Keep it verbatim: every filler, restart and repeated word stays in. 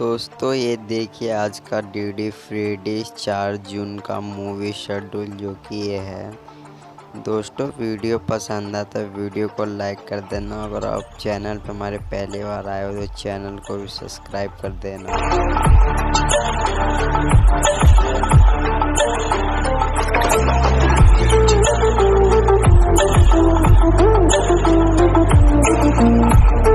दोस्तों ये देखिए आज का डीडी फ्री डिश चार जून का मूवी शेड्यूल जो कि ये है। दोस्तों वीडियो पसंद आता है वीडियो को लाइक कर देना। अगर आप चैनल पर हमारे पहली बार आए हो तो चैनल को भी सब्सक्राइब कर देना।